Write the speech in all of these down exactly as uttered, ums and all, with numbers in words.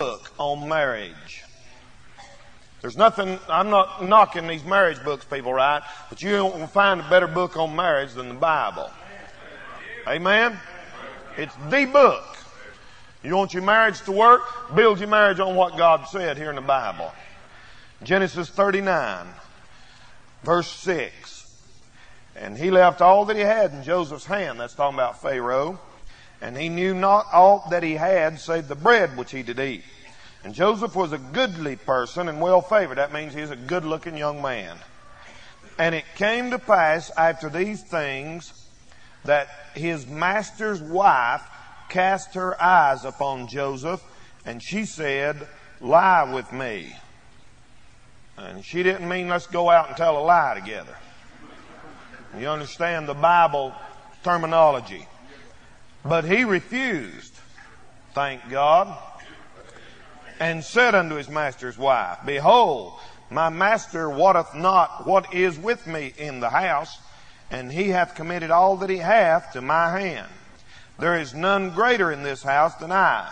book on marriage. There's nothing, I'm not knocking these marriage books, people, right? But you won't find a better book on marriage than the Bible. Amen? It's the book. You want your marriage to work? Build your marriage on what God said here in the Bible. Genesis thirty-nine, verse six. And he left all that he had in Joseph's hand. That's talking about Pharaoh. And he knew not aught that he had save the bread which he did eat. And Joseph was a goodly person and well-favored. That means he's a good-looking young man. And it came to pass after these things that his master's wife cast her eyes upon Joseph, and she said, "Lie with me." And she didn't mean let's go out and tell a lie together. You understand the Bible terminology. But he refused, thank God, and said unto his master's wife, "Behold, my master wotteth not what is with me in the house, and he hath committed all that he hath to my hand. There is none greater in this house than I,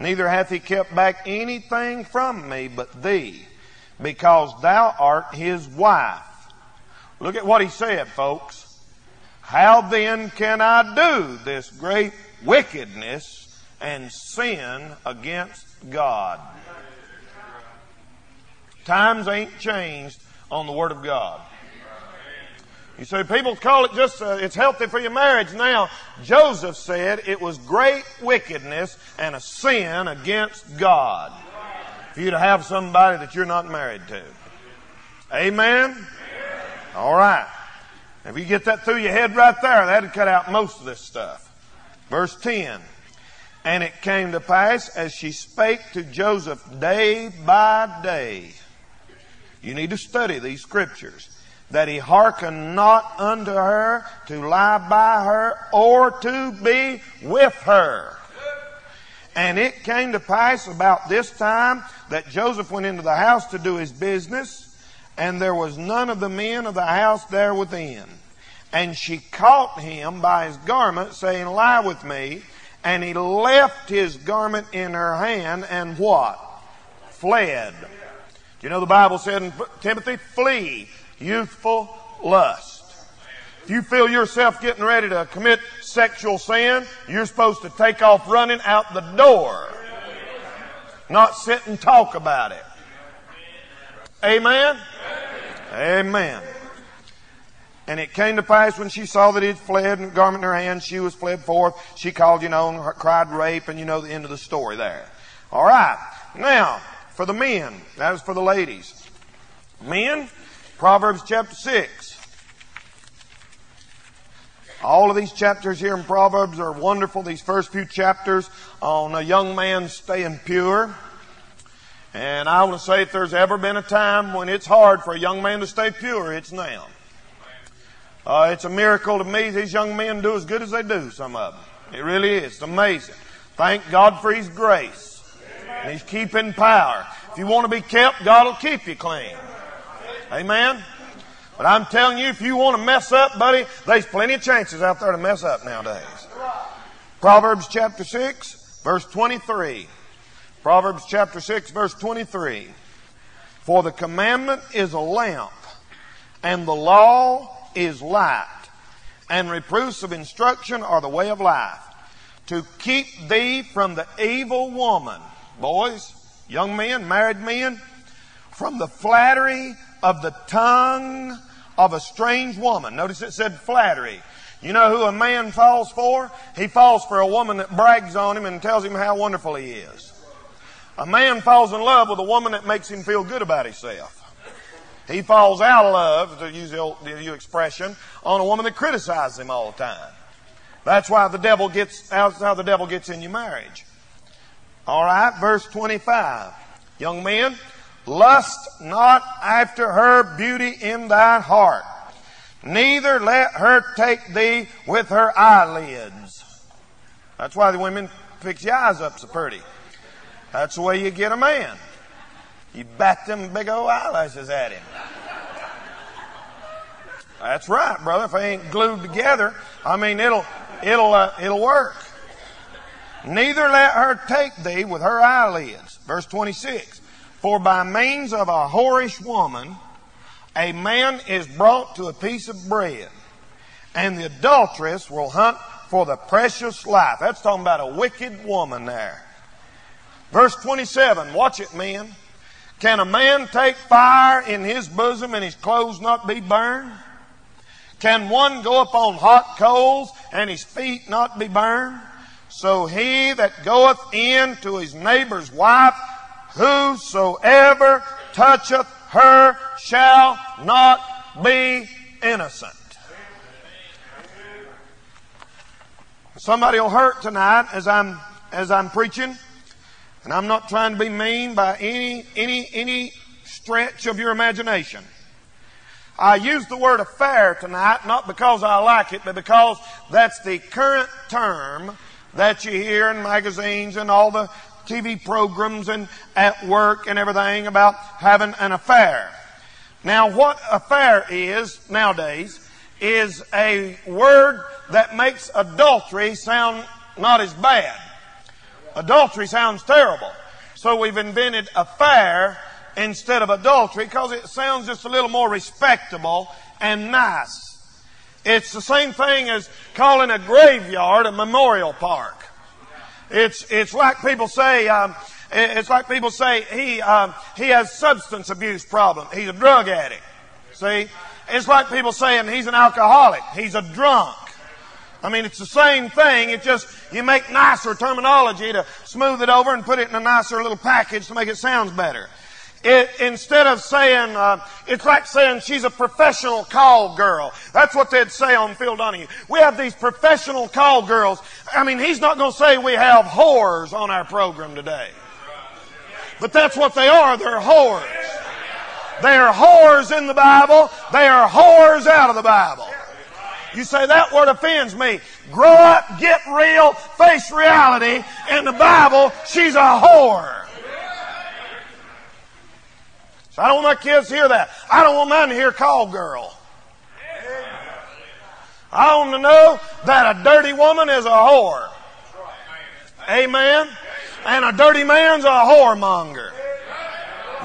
neither hath he kept back anything from me but thee, because thou art his wife." Look at what he said, folks. "How then can I do this great wickedness and sin against God?" Times ain't changed on the Word of God. You say, people call it just, uh, it's healthy for your marriage now. Joseph said it was great wickedness and a sin against God for you to have somebody that you're not married to. Amen? All right. If you get that through your head right there, that'd cut out most of this stuff. Verse ten. And it came to pass as she spake to Joseph day by day. You need to study these scriptures. That he hearkened not unto her to lie by her or to be with her. And it came to pass about this time that Joseph went into the house to do his business. And there was none of the men of the house there within. And she caught him by his garment, saying, "Lie with me." And he left his garment in her hand and what? Fled. Do you know the Bible said in Timothy, flee youthful lust. If you feel yourself getting ready to commit sexual sin, you're supposed to take off running out the door. Not sit and talk about it. Amen? Amen? Amen. And it came to pass when she saw that he had fled and garment in her hand, she was fled forth. She called, you know, and cried rape, and you know the end of the story there. All right. Now, for the men, that is for the ladies. Men, Proverbs chapter six. All of these chapters here in Proverbs are wonderful. These first few chapters on a young man staying pure. And I want to say if there's ever been a time when it's hard for a young man to stay pure, it's now. Uh, it's a miracle to me these young men do as good as they do, some of them. It really is. It's amazing. Thank God for His grace. And He's keeping power. If you want to be kept, God will keep you clean. Amen? But I'm telling you, if you want to mess up, buddy, there's plenty of chances out there to mess up nowadays. Proverbs chapter six, verse twenty-three. Proverbs chapter six, verse twenty-three. For the commandment is a lamp, and the law is light, and reproofs of instruction are the way of life, to keep thee from the evil woman. Boys, young men, married men, from the flattery of the tongue of a strange woman. Notice it said flattery. You know who a man falls for? He falls for a woman that brags on him and tells him how wonderful he is. A man falls in love with a woman that makes him feel good about himself. He falls out of love, to use the old the new expression, on a woman that criticizes him all the time. That's why the devil gets, that's how the devil gets in your marriage. All right, verse twenty-five. Young men, lust not after her beauty in thy heart, neither let her take thee with her eyelids. That's why the women fix your eyes up so pretty. That's the way you get a man. You bat them big old eyelashes at him. That's right, brother. If they ain't glued together, I mean, it'll it'll uh, it'll work. Neither let her take thee with her eyelids. Verse twenty-six. For by means of a whorish woman, a man is brought to a piece of bread, and the adulteress will hunt for the precious life. That's talking about a wicked woman there. Verse twenty-seven. Watch it, men. Can a man take fire in his bosom and his clothes not be burned? Can one go upon hot coals and his feet not be burned? So he that goeth in to his neighbor's wife, whosoever toucheth her shall not be innocent. Somebody will hurt tonight as I'm as I'm preaching. And I'm not trying to be mean by any, any, any stretch of your imagination. I use the word affair tonight, not because I like it, but because that's the current term that you hear in magazines and all the T V programs and at work and everything about having an affair. Now, what affair is nowadays is a word that makes adultery sound not as bad. Adultery sounds terrible. So we've invented affair instead of adultery because it sounds just a little more respectable and nice. It's the same thing as calling a graveyard a memorial park. It's it's like people say um, it's like people say he um, he has substance abuse problem. He's a drug addict. See, it's like people saying he's an alcoholic. He's a drunk. I mean, it's the same thing. It just, you make nicer terminology to smooth it over and put it in a nicer little package to make it sound better. It, instead of saying, uh, it's like saying she's a professional call girl. That's what they'd say on Phil Donahue. We have these professional call girls. I mean, he's not going to say we have whores on our program today. But that's what they are. They're whores. They are whores in the Bible. They are whores out of the Bible. You say, that word offends me. Grow up, get real, face reality. In the Bible, she's a whore. So I don't want my kids to hear that. I don't want mine to hear call girl. I want them to know that a dirty woman is a whore. Amen? And a dirty man's a whoremonger.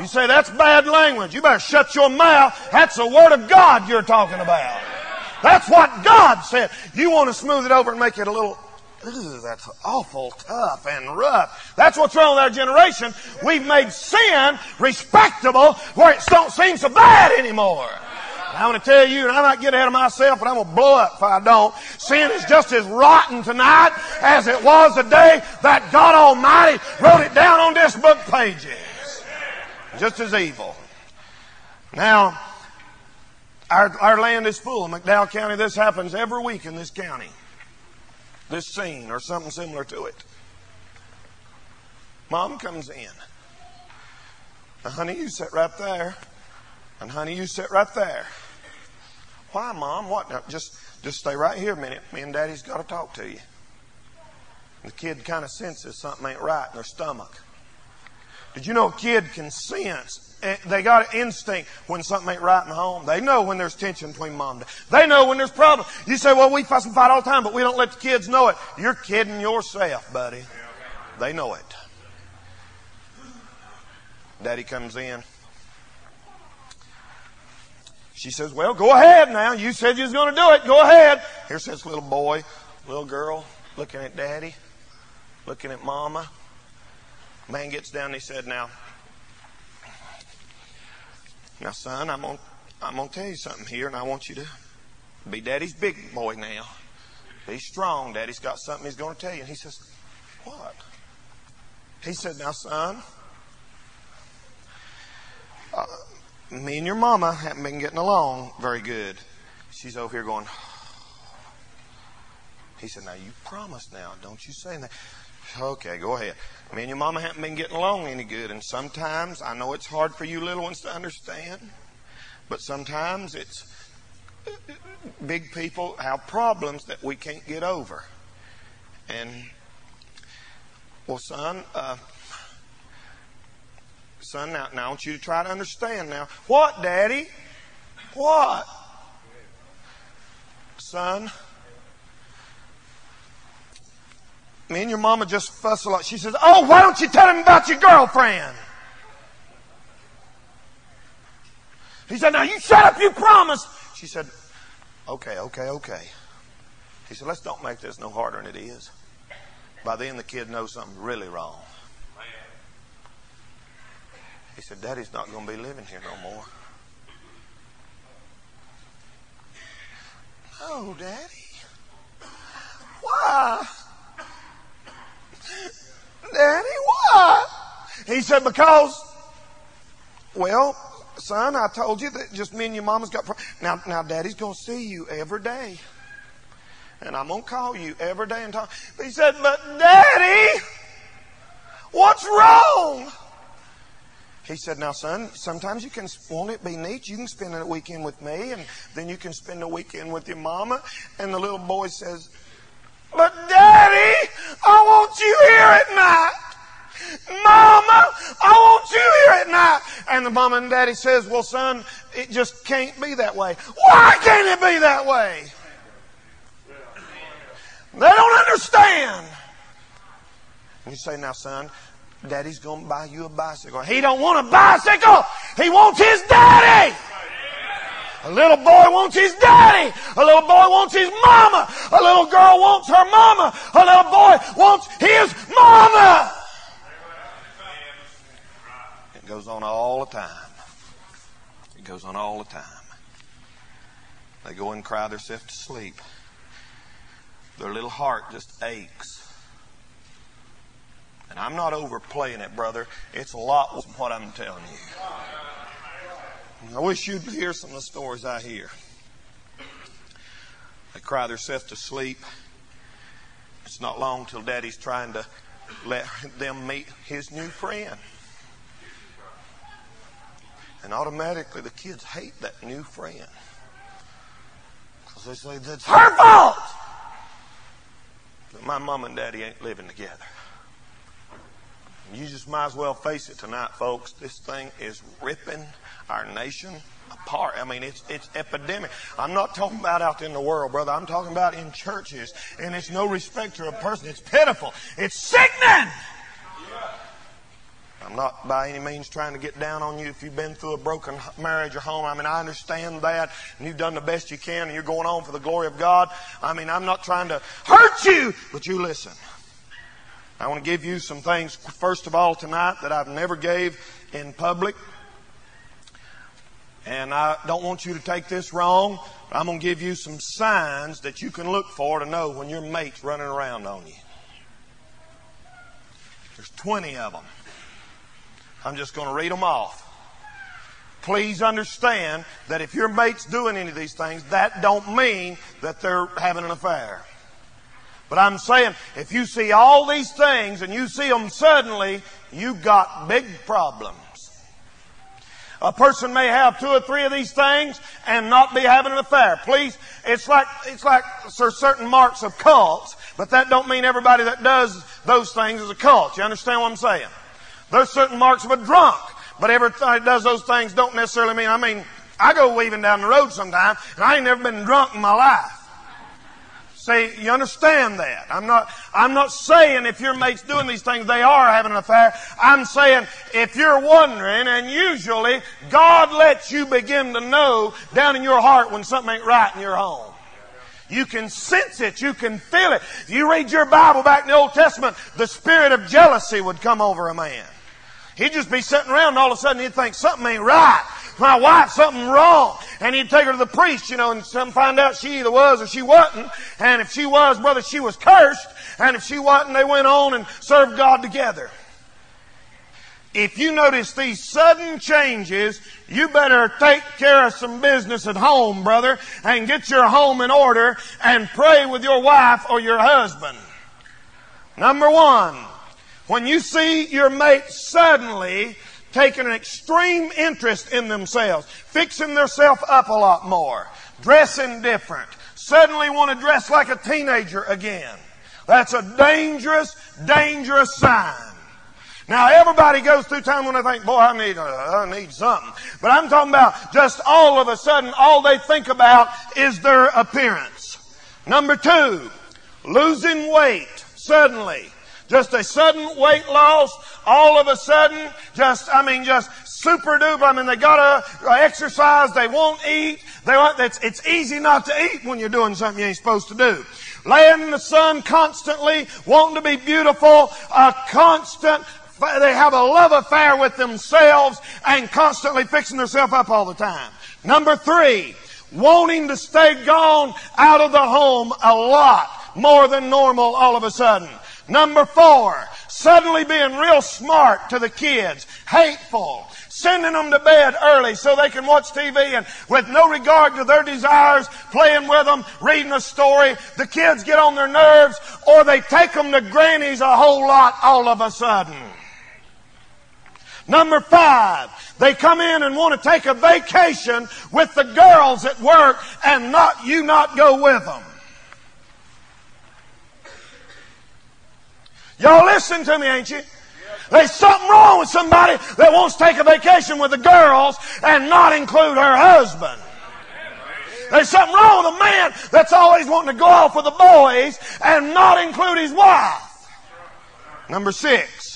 You say, that's bad language. You better shut your mouth. That's the Word of God you're talking about. That's what God said. You want to smooth it over and make it a little, ooh, that's awful tough and rough. That's what's wrong with our generation. We've made sin respectable where it don't seem so bad anymore. And I want to tell you, and I might get ahead of myself, but I'm going to blow up if I don't. Sin is just as rotten tonight as it was the day that God Almighty wrote it down on this book pages. Just as evil. Now, Our, our land is full. In McDowell County, this happens every week in this county. This scene or something similar to it. Mom comes in. Now, honey, you sit right there. And honey, you sit right there. Why, Mom? What? Now, just, just stay right here a minute. Me and Daddy's got to talk to you. And the kid kind of senses something ain't right in their stomach. Did you know a kid can sense? They got an instinct when something ain't right in the home. They know when there's tension between mom and dad. They know when there's problems. You say, well, we fuss and fight all the time, but we don't let the kids know it. You're kidding yourself, buddy. They know it. Daddy comes in. She says, well, go ahead now. You said you was going to do it. Go ahead. Here sits little boy, little girl, looking at Daddy, looking at Mama. Man gets down and he said, now, Now, son, I'm going I'm to tell you something here, and I want you to be Daddy's big boy now. Be strong. Daddy's got something he's going to tell you. And he says, what? He said, now, son, uh, me and your mama haven't been getting along very good. She's over here going, he said, now, you promised now. Don't you say that. Okay, go ahead. Me and your mama haven't been getting along any good, and sometimes I know it's hard for you little ones to understand, but sometimes it's big people have problems that we can't get over. And well, son, uh, son, now, now I want you to try to understand. Now, what, Daddy? What, son? me and your mama just fuss a lot. She says, oh, why don't you tell him about your girlfriend? He said, now you shut up, you promised. She said, okay, okay, okay. He said, let's don't make this no harder than it is. By then the kid knows something's really wrong. He said, Daddy's not going to be living here no more. No, Daddy. Why? Daddy, why? He said, because, well, son, I told you that just me and your mama's got problems. Now, now, Daddy's going to see you every day. And I'm going to call you every day and talk. He said, but Daddy, what's wrong? He said, now, son, sometimes you can, won't it be neat? You can spend a weekend with me, and then you can spend a weekend with your mama. And the little boy says, but Daddy, I want you here at night. Mama, I want you here at night. And the mama and daddy says, well, son, it just can't be that way. Why can't it be that way? They don't understand. And you say, now, son, Daddy's going to buy you a bicycle. He don't want a bicycle. He wants his daddy. A little boy wants his daddy. A little boy wants his mama. A little girl wants her mama. A little boy wants his mama. It goes on all the time. It goes on all the time. They go and cry themselves to sleep. Their little heart just aches. And I'm not overplaying it, brother. It's a lot worse than what I'm telling you. I wish you'd hear some of the stories I hear. They cry themselves to sleep. It's not long till Daddy's trying to let them meet his new friend. And automatically the kids hate that new friend. Because they say, that's her fault! But my mom and daddy ain't living together. You just might as well face it tonight, folks. This thing is ripping our nation apart. I mean, it's it's epidemic. I'm not talking about out in the world, brother. I'm talking about in churches. And it's no respect to a person. It's pitiful. It's sickening. I'm not by any means trying to get down on you if you've been through a broken marriage or home. I mean, I understand that. And you've done the best you can. And you're going on for the glory of God. I mean, I'm not trying to hurt you. But you listen. I want to give you some things, first of all, tonight that I've never gave in public. And I don't want you to take this wrong, but I'm going to give you some signs that you can look for to know when your mate's running around on you. There's twenty of them. I'm just going to read them off. Please understand that if your mate's doing any of these things, that don't mean that they're having an affair. But I'm saying, if you see all these things and you see them suddenly, you've got big problems. A person may have two or three of these things and not be having an affair. Please, it's like, it's like there's certain marks of cults, but that don't mean everybody that does those things is a cult. You understand what I'm saying? There's certain marks of a drunk, but everybody that does those things don't necessarily mean, I mean, I go weaving down the road sometime and I ain't never been drunk in my life. See, you understand that. I'm not, I'm not saying if your mate's doing these things, they are having an affair. I'm saying if you're wondering, and usually God lets you begin to know down in your heart when something ain't right in your home. You can sense it. You can feel it. If you read your Bible back in the Old Testament, the spirit of jealousy would come over a man. He'd just be sitting around and all of a sudden he'd think something ain't right. My wife, something wrong. And he'd take her to the priest, you know, and find out she either was or she wasn't. And if she was, brother, she was cursed. And if she wasn't, they went on and served God together. If you notice these sudden changes, you better take care of some business at home, brother, and get your home in order and pray with your wife or your husband. Number one, when you see your mate suddenly taking an extreme interest in themselves, fixing themselves up a lot more, dressing different, suddenly want to dress like a teenager again. That's a dangerous, dangerous sign. Now, everybody goes through time when they think, boy, I need, uh, I need something. But I'm talking about just all of a sudden, all they think about is their appearance. Number two, losing weight. suddenly. Just a sudden weight loss, all of a sudden, just, I mean, just super duper. I mean, they gotta exercise, they won't eat. They want, it's, it's easy not to eat when you're doing something you ain't supposed to do. Laying in the sun constantly, wanting to be beautiful, a constant, they have a love affair with themselves and constantly fixing themselves up all the time. Number three, wanting to stay gone out of the home a lot more than normal all of a sudden. Number four, suddenly being real smart to the kids, hateful, sending them to bed early so they can watch T V and with no regard to their desires, playing with them, reading a story. The kids get on their nerves or they take them to granny's a whole lot all of a sudden. Number five, they come in and want to take a vacation with the girls at work and not you not go with them. Y'all listen to me, ain't you? There's something wrong with somebody that wants to take a vacation with the girls and not include her husband. There's something wrong with a man that's always wanting to go off with the boys and not include his wife. Number six.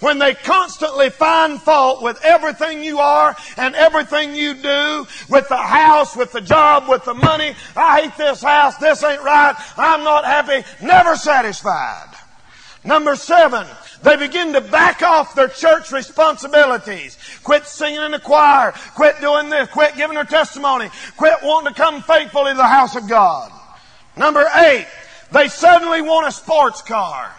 When they constantly find fault with everything you are and everything you do, with the house, with the job, with the money. I hate this house. This ain't right. I'm not happy. Never satisfied. Number seven, they begin to back off their church responsibilities. Quit singing in the choir. Quit doing this. Quit giving their testimony. Quit wanting to come faithfully to the house of God. Number eight, they suddenly want a sports car.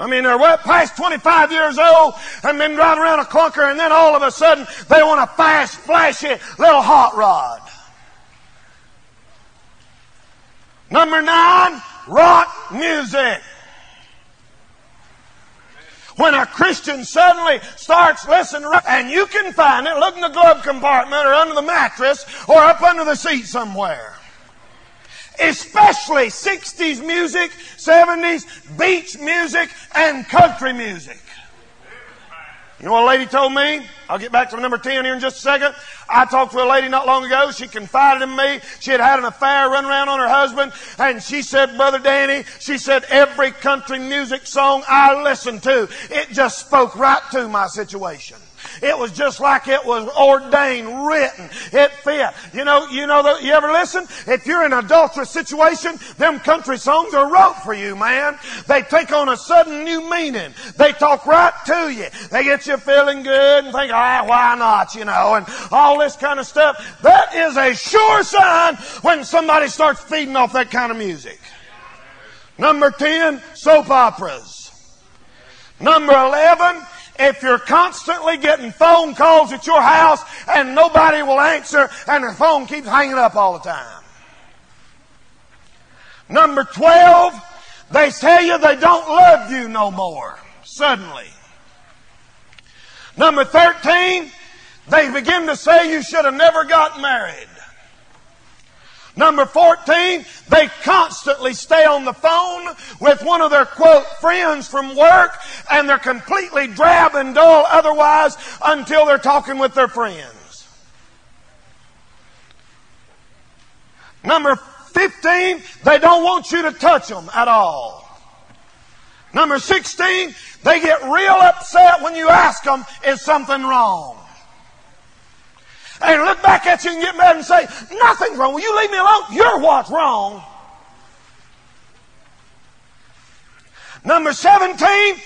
I mean, they're well past twenty-five years old and been driving around a clunker and then all of a sudden they want a fast, flashy little hot rod. Number nine, rock music. When a Christian suddenly starts listening to rock, and you can find it, look in the glove compartment or under the mattress or up under the seat somewhere. Especially sixties music, seventies, beach music, and country music. You know what a lady told me? I'll get back to number ten here in just a second. I talked to a lady not long ago. She confided in me. She had had an affair, run around on her husband. And she said, Brother Danny, she said, every country music song I listened to, it just spoke right to my situation. It was just like it was ordained, written. It fit. You know, you know, you ever listen? If you're in an adulterous situation, them country songs are wrote for you, man. They take on a sudden new meaning. They talk right to you. They get you feeling good and think, ah, why not, you know, and all this kind of stuff. That is a sure sign when somebody starts feeding off that kind of music. Number ten, soap operas. Number eleven, if you're constantly getting phone calls at your house and nobody will answer and the phone keeps hanging up all the time. Number twelve, they tell you they don't love you no more, suddenly. Number thirteen, they begin to say you should have never got married. Number fourteen, they constantly stay on the phone with one of their, quote, friends from work, and they're completely drab and dull otherwise until they're talking with their friends. Number fifteen, they don't want you to touch them at all. Number sixteen, they get real upset when you ask them, is something wrong? And look back at you and get mad and say, nothing's wrong. Will you leave me alone? You're what's wrong. Number seventeen,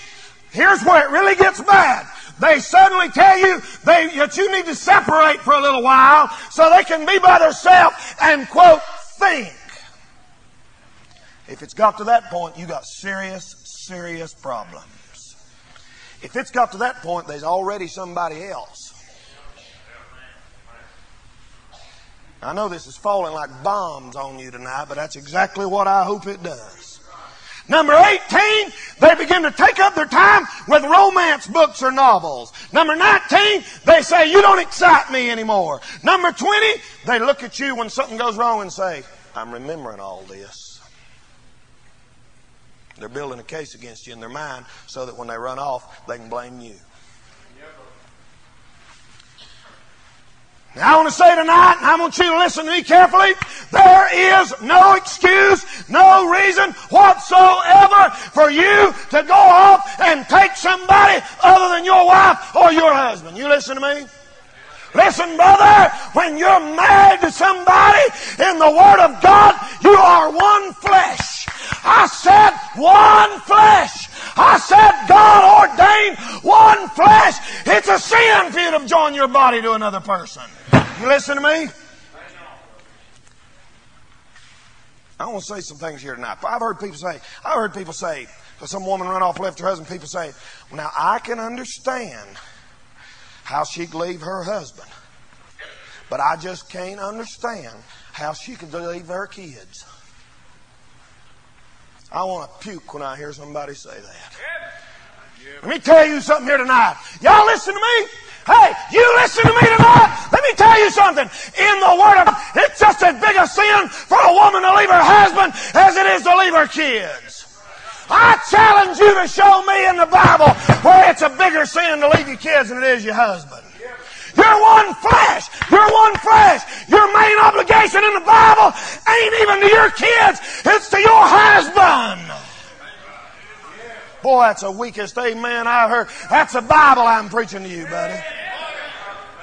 here's where it really gets bad. They suddenly tell you they, that you need to separate for a little while so they can be by themselves and, quote, think. If it's got to that point, you got serious, serious problems. If it's got to that point, there's already somebody else. I know this is falling like bombs on you tonight, but that's exactly what I hope it does. Number eighteen, they begin to take up their time with romance books or novels. Number nineteen, they say, you don't excite me anymore. Number twenty, they look at you when something goes wrong and say, I'm remembering all this. They're building a case against you in their mind so that when they run off, they can blame you. Now I want to say tonight, and I want you to listen to me carefully, there is no excuse, no reason whatsoever for you to go off and take somebody other than your wife or your husband. You listen to me? Listen, brother, when you're married to somebody in the Word of God, you are one flesh. I said one flesh. I said God ordained one flesh. It's a sin for you to join your body to another person. You listen to me? I want to say some things here tonight. I've heard people say, I've heard people say, because some woman ran off and left her husband, people say, well, now I can understand how she could leave her husband, but I just can't understand how she could leave her kids. I want to puke when I hear somebody say that. Let me tell you something here tonight. Y'all listen to me. Hey, you listen to me tonight. Let me tell you something. In the Word of God, it's just as big a sin for a woman to leave her husband as it is to leave her kids. I challenge you to show me in the Bible where it's a bigger sin to leave your kids than it is your husband. You're one flesh. You're one flesh. Your main obligation in the Bible ain't even to your kids. It's to your husband. Boy, that's the weakest amen I've heard. That's the Bible I'm preaching to you, buddy.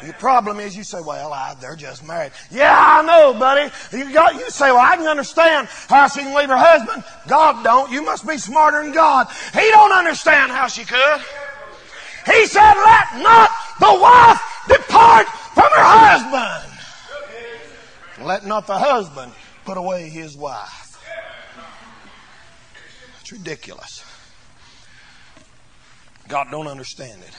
Your problem is you say, well, I, they're just married. Yeah, I know, buddy. You, got, you say, well, I can understand how she can leave her husband. God don't. You must be smarter than God. He don't understand how she could. He said, let not the wife depart from her husband. Let not the husband put away his wife. It's ridiculous. God don't understand it.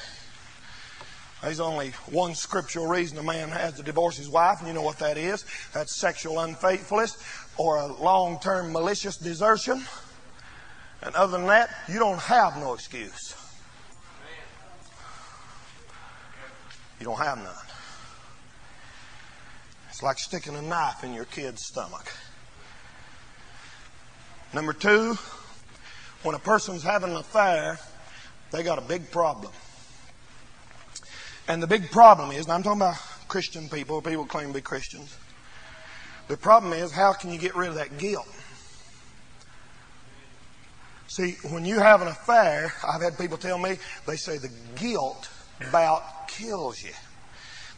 There's only one scriptural reason a man has to divorce his wife, and you know what that is. That's sexual unfaithfulness or a long-term malicious desertion. And other than that, you don't have no excuse. You don't have none. It's like sticking a knife in your kid's stomach. Number two, when a person's having an affair, they got a big problem. And the big problem is, and I'm talking about Christian people, people who claim to be Christians. The problem is, how can you get rid of that guilt? See, when you have an affair, I've had people tell me, they say the guilt about kills you.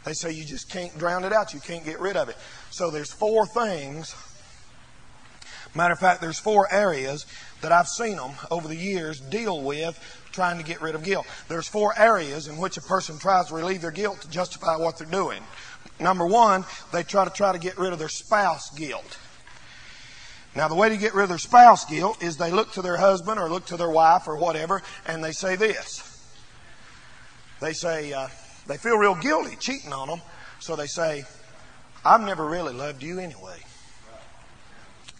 They say you just can't drown it out. You can't get rid of it. So there's four things. Matter of fact, there's four areas that I've seen them over the years deal with trying to get rid of guilt. There's four areas in which a person tries to relieve their guilt to justify what they're doing. Number one, they try to try to get rid of their spouse guilt. Now, the way to get rid of their spouse guilt is they look to their husband or look to their wife or whatever, and they say this. They say, uh, they feel real guilty cheating on them. So they say, I've never really loved you anyway.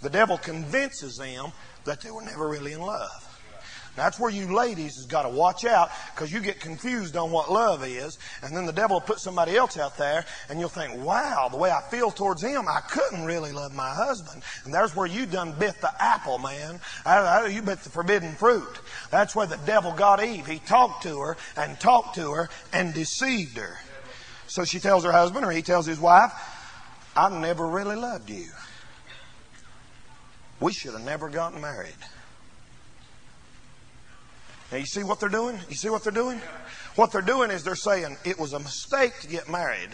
The devil convinces them that they were never really in love. Now, that's where you ladies has got to watch out, because you get confused on what love is. And then the devil will put somebody else out there and you'll think, wow, the way I feel towards him, I couldn't really love my husband. And there's where you done bit the apple, man. I, I, you bit the forbidden fruit. That's where the devil got Eve. He talked to her and talked to her and deceived her. So she tells her husband, or he tells his wife, I never really loved you. We should have never gotten married. Now, you see what they're doing? You see what they're doing? What they're doing is they're saying it was a mistake to get married.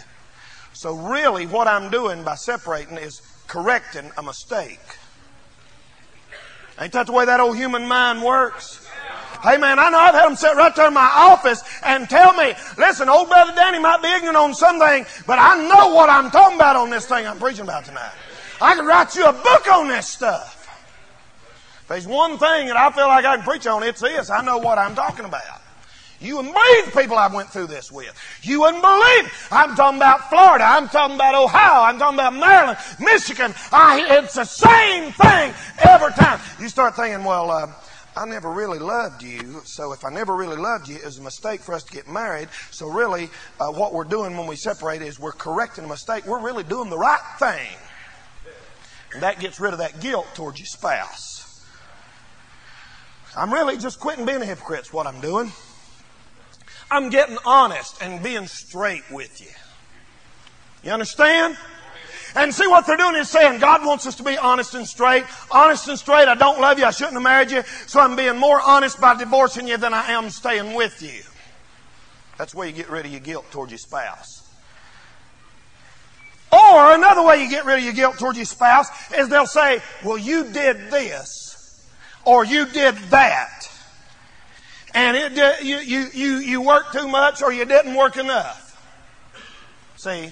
So really what I'm doing by separating is correcting a mistake. Ain't that the way that old human mind works? Hey, man, I know I've had them sit right there in my office and tell me, listen, old brother Danny might be ignorant on something, but I know what I'm talking about on this thing I'm preaching about tonight. I could write you a book on this stuff. There's one thing that I feel like I can preach on, it's this. I know what I'm talking about. You wouldn't believe the people I went through this with. You wouldn't believe it. I'm talking about Florida. I'm talking about Ohio. I'm talking about Maryland, Michigan. I, it's the same thing every time. You start thinking, well, uh, I never really loved you. So if I never really loved you, it was a mistake for us to get married. So really, uh, what we're doing when we separate is we're correcting a mistake. We're really doing the right thing. And that gets rid of that guilt towards your spouse. I'm really just quitting being a hypocrite is what I'm doing. I'm getting honest and being straight with you. You understand? And see, what they're doing is saying, God wants us to be honest and straight. Honest and straight, I don't love you, I shouldn't have married you, so I'm being more honest by divorcing you than I am staying with you. That's where you get rid of your guilt toward your spouse. Or another way you get rid of your guilt toward your spouse is they'll say, well, you did this, or you did that. And it did, you, you, you, you worked too much, or you didn't work enough. See?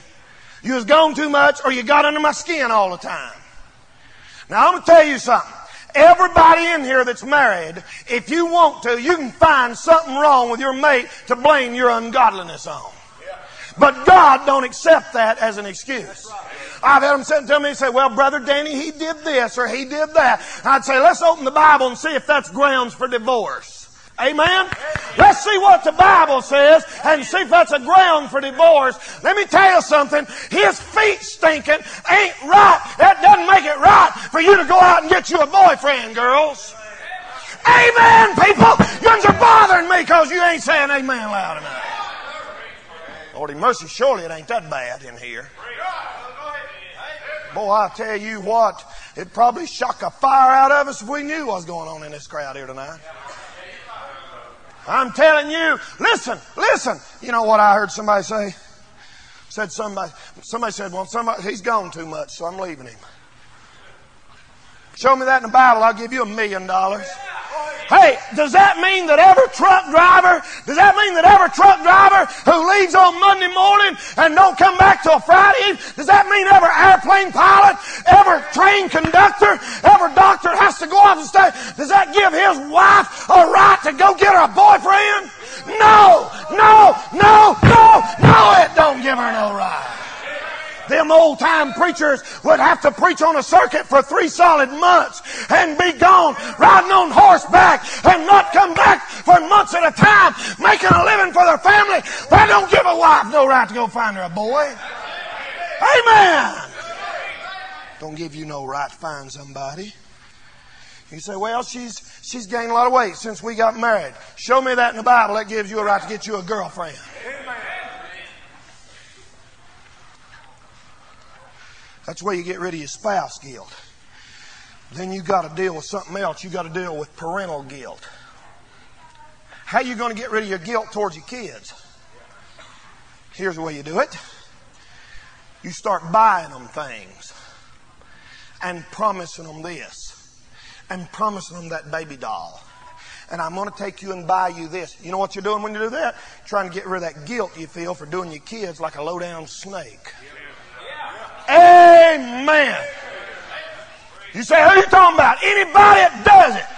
You was gone too much, or you got under my skin all the time. Now, I'm going to tell you something. Everybody in here that's married, if you want to, you can find something wrong with your mate to blame your ungodliness on. But God don't accept that as an excuse. I've had them sit and tell me, say, well, Brother Danny, he did this or he did that. I'd say, let's open the Bible and see if that's grounds for divorce. Amen? Let's see what the Bible says and see if that's a ground for divorce. Let me tell you something. His feet stinking ain't right. That doesn't make it right for you to go out and get you a boyfriend, girls. Amen, people. Guns are bothering me because you ain't saying amen loud enough. Lordy mercy, surely it ain't that bad in here. Boy, I tell you what, it'd probably shock a fire out of us if we knew what was going on in this crowd here tonight. I'm telling you, listen, listen. You know what I heard somebody say? Said somebody, somebody said, well, somebody, he's gone too much, so I'm leaving him. Show me that in the Bible, I'll give you a million dollars. Hey, does that mean that every truck driver, does that mean that every truck driver who leaves on Monday morning and don't come back till Friday, does that mean every airplane pilot, every train conductor, every doctor has to go out and stay? Does that give his wife a right to go get her a boyfriend? No, no, no, no, no, it don't give her no right. Them old-time preachers would have to preach on a circuit for three solid months and be gone riding on horseback and not come back for months at a time, making a living for their family. They don't give a wife no right to go find her a boy. Amen. Don't give you no right to find somebody. You say, well, she's, she's gained a lot of weight since we got married. Show me that in the Bible. That gives you a right to get you a girlfriend. That's where you get rid of your spouse guilt. Then you got to deal with something else. You got to deal with parental guilt. How are you going to get rid of your guilt towards your kids? Here's the way you do it. You start buying them things and promising them this and promising them that baby doll. And I'm going to take you and buy you this. You know what you're doing when you do that? You're trying to get rid of that guilt you feel for doing your kids like a low-down snake. Amen. You say, who are you talking about? Anybody that does it.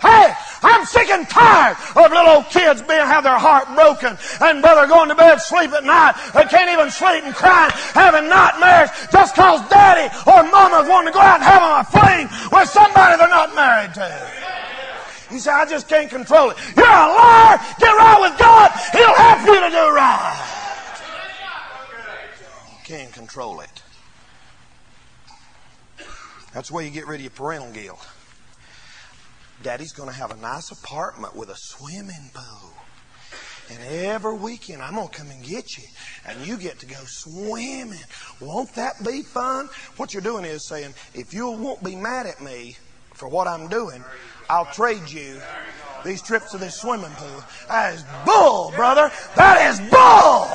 Hey, I'm sick and tired of little old kids being have their heart broken and brother going to bed, sleep at night. They can't even sleep and crying, having nightmares just because daddy or mama wanting to go out and have them a fling with somebody they're not married to. You say, I just can't control it. You're a liar. Get right with God. He'll help you to do right. Can't control it. That's where you get rid of your parental guilt. Daddy's going to have a nice apartment with a swimming pool. And every weekend I'm going to come and get you. And you get to go swimming. Won't that be fun? What you're doing is saying, if you won't be mad at me for what I'm doing, I'll trade you these trips to this swimming pool. That is bull, brother. That is bull.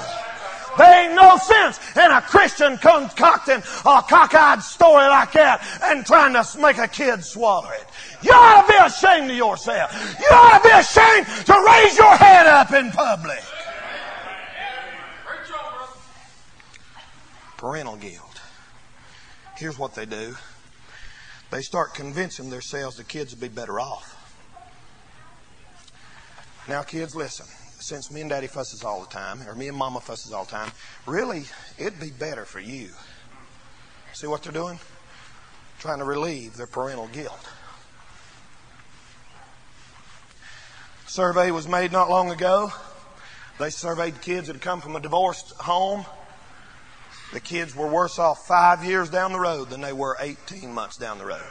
There ain't no sense in a Christian concocting a cockeyed story like that and trying to make a kid swallow it. You ought to be ashamed of yourself. You ought to be ashamed to raise your head up in public. Parental guilt. Here's what they do. They start convincing themselves the kids will be better off. Now, kids, listen. Since me and daddy fusses all the time, or me and mama fusses all the time, really, it'd be better for you. See what they're doing? Trying to relieve their parental guilt. A survey was made not long ago. They surveyed kids that had come from a divorced home. The kids were worse off five years down the road than they were eighteen months down the road.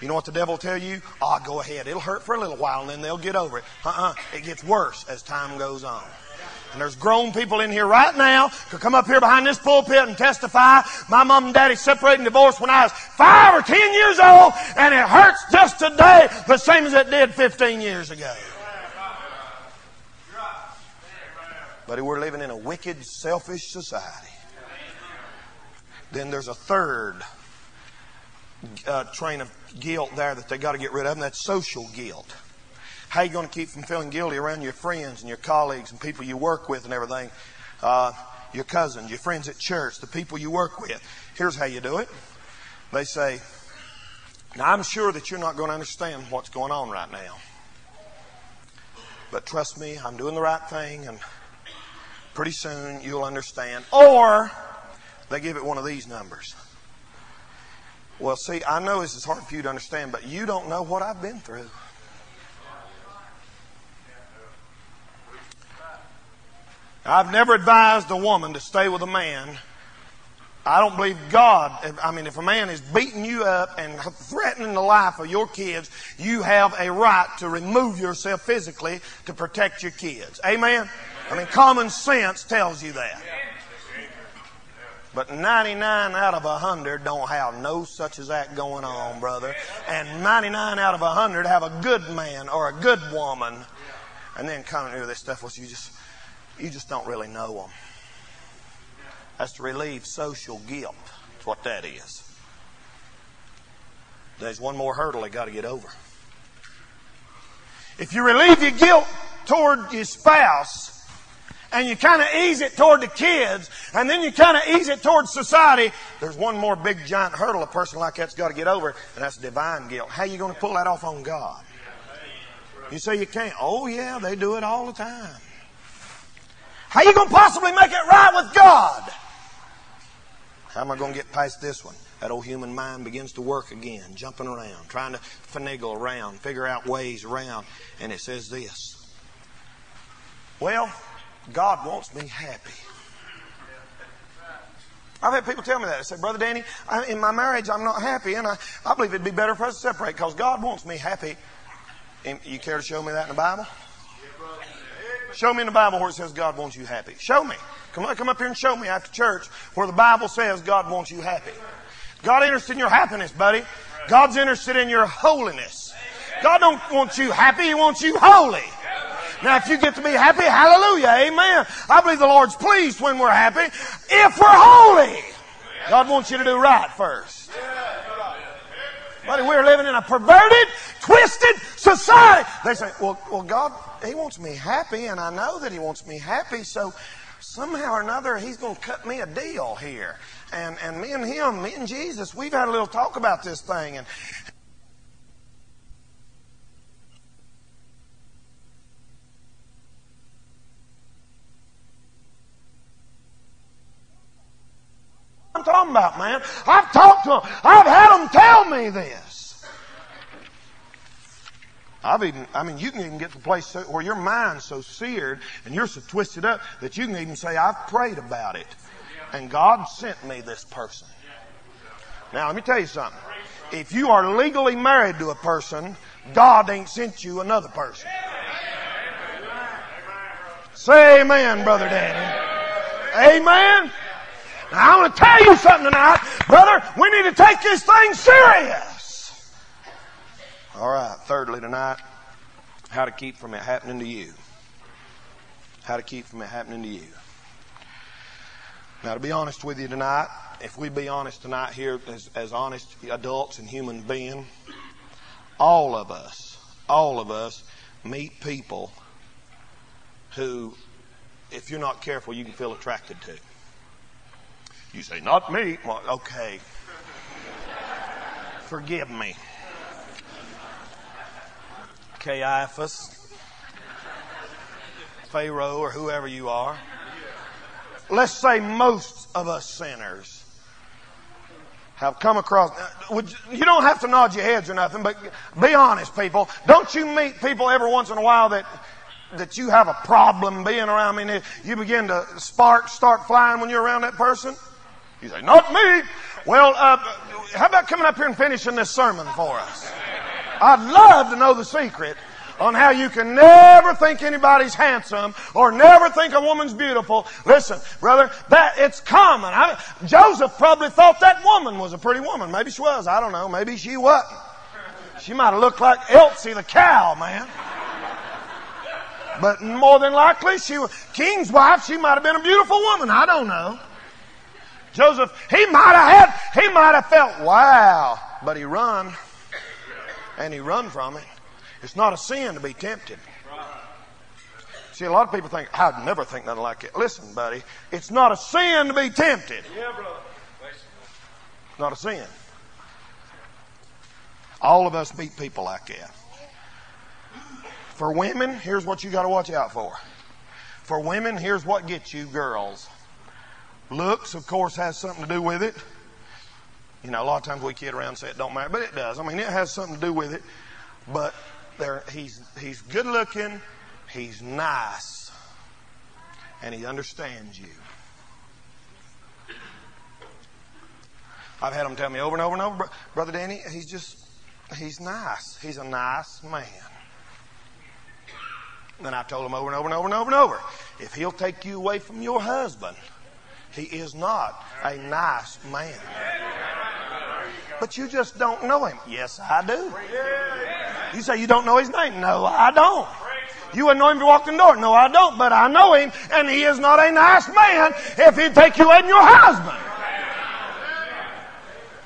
You know what the devil will tell you? Ah, oh, go ahead. It'll hurt for a little while and then they'll get over it. Uh-uh. It gets worse as time goes on. And there's grown people in here right now who come up here behind this pulpit and testify, my mom and daddy separated and divorced when I was five or ten years old, and it hurts just today the same as it did fifteen years ago. Buddy, we're living in a wicked, selfish society. Then there's a third uh, train of guilt there that they got to get rid of, and that's social guilt. How are you going to keep from feeling guilty around your friends and your colleagues and people you work with and everything? Uh, your cousins, your friends at church, the people you work with. Here's how you do it. They say, now I'm sure that you're not going to understand what's going on right now. But trust me, I'm doing the right thing, and pretty soon you'll understand. Or they give it one of these numbers. Well, see, I know this is hard for you to understand, but you don't know what I've been through. I've never advised a woman to stay with a man. I don't believe God. I mean, if a man is beating you up and threatening the life of your kids, you have a right to remove yourself physically to protect your kids. Amen? I mean, common sense tells you that. But ninety-nine out of one hundred don't have no such as that going on, brother. And ninety-nine out of one hundred have a good man or a good woman. And then coming into this stuff was you just... You just don't really know them. That's to relieve social guilt. That's what that is. There's one more hurdle they got to get over. If you relieve your guilt toward your spouse, and you kind of ease it toward the kids, and then you kind of ease it toward society, there's one more big giant hurdle a person like that's got to get over, and that's divine guilt. How are you going to pull that off on God? You say you can't. Oh yeah, they do it all the time. How are you going to possibly make it right with God? How am I going to get past this one? That old human mind begins to work again, jumping around, trying to finagle around, figure out ways around. And it says this. Well, God wants me happy. I've had people tell me that. They say, Brother Danny, I, in my marriage I'm not happy, and I, I believe it'd be better for us to separate because God wants me happy. And you care to show me that in the Bible? Show me in the Bible where it says God wants you happy. Show me. Come on, come up here and show me after church where the Bible says God wants you happy. God's interested in your happiness, buddy. God's interested in your holiness. God don't want you happy. He wants you holy. Now, if you get to be happy, hallelujah, amen. I believe the Lord's pleased when we're happy if we're holy. God wants you to do right first. Buddy, we're living in a perverted, twisted society. They say, well, well, God, He wants me happy, and I know that He wants me happy, so somehow or another He's going to cut me a deal here. And, and me and Him, me and Jesus, we've had a little talk about this thing. And I'm talking about, man. I've talked to them. I've had them tell me this. I've even, I mean, you can even get to a place so, where your mind's so seared and you're so twisted up that you can even say, I've prayed about it and God sent me this person. Now, let me tell you something. If you are legally married to a person, God ain't sent you another person. Say amen, Brother Danny. Amen. Now, I want to tell you something tonight, brother. We need to take this thing serious. All right, thirdly tonight, how to keep from it happening to you. How to keep from it happening to you. Now, to be honest with you tonight, if we be honest tonight here as, as honest adults and human beings, all of us, all of us meet people who, if you're not careful, you can feel attracted to. You say, not me. Well, okay. Forgive me. Caiaphas, Pharaoh, or whoever you are. Let's say most of us sinners have come across... Would you, you don't have to nod your heads or nothing, but be honest, people. Don't you meet people every once in a while that... that you have a problem being around? I mean, you begin to sparks start flying when you're around that person. You say, not me. Well, uh, how about coming up here and finishing this sermon for us? I'd love to know the secret on how you can never think anybody's handsome or never think a woman's beautiful. Listen, brother, that it's common. I, Joseph probably thought that woman was a pretty woman. Maybe she was. I don't know. Maybe she wasn't. She might have looked like Elsie the cow, man. But more than likely, she was king's wife. She might have been a beautiful woman. I don't know. Joseph, he might have had, he might have felt, wow. But he run, and he run from it. It's not a sin to be tempted. See, a lot of people think, I'd never think nothing like it. Listen, buddy, it's not a sin to be tempted. Yeah, brother. Not a sin. All of us beat people like that. For women, here's what you got to watch out for. For women, here's what gets you girls. Looks, of course, has something to do with it. You know, a lot of times we kid around and say it don't matter, but it does. I mean, it has something to do with it. But there, he's he's good looking, he's nice, and he understands you. I've had them tell me over and over and over, Brother Danny, he's just, he's nice. He's a nice man. And I've told him over and over and over and over and over, if he'll take you away from your husband, he is not a nice man. But you just don't know him. Yes, I do. You say you don't know his name. No, I don't. You wouldn't know him if you walked in the door. No, I don't. But I know him, and he is not a nice man if he'd take you away from your husband.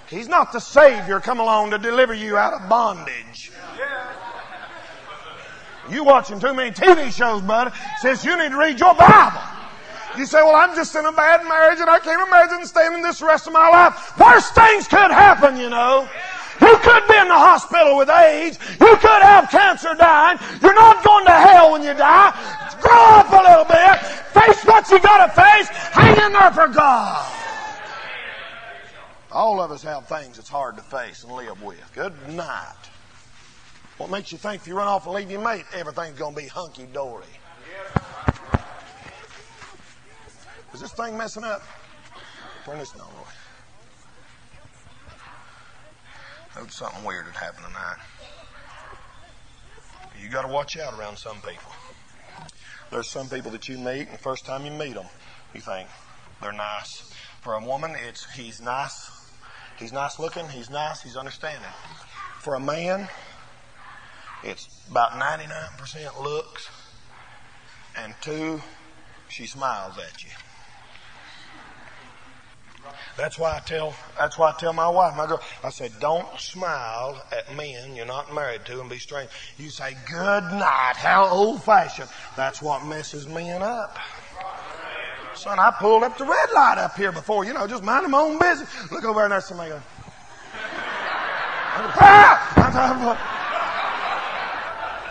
He's not the Savior come along to deliver you out of bondage. You watching too many T V shows, buddy. Says you need to read your Bible. You say, well, I'm just in a bad marriage and I can't imagine staying in this the rest of my life. Worse things could happen, you know. You could be in the hospital with AIDS. You could have cancer dying. You're not going to hell when you die. Grow up a little bit. Face what you got to face. Hang in there for God. All of us have things it's hard to face and live with. Good night. What makes you think if you run off and leave your mate, everything's going to be hunky-dory? Is this thing messing up? Turn this on, Roy. There's something weird that happened tonight. You got to watch out around some people. There's some people that you meet, and the first time you meet them, you think they're nice. For a woman, it's he's nice. He's nice looking. He's nice. He's understanding. For a man, it's about ninety-nine percent looks, and two, she smiles at you. That's why I tell. That's why I tell my wife, my girl. I said, don't smile at men you're not married to and be strange. You say, "Good night." How old-fashioned. That's what messes men up. Son, I pulled up the red light up here before. You know, just minding my own business. Look over there, and there's somebody going, ah! I'm talking about,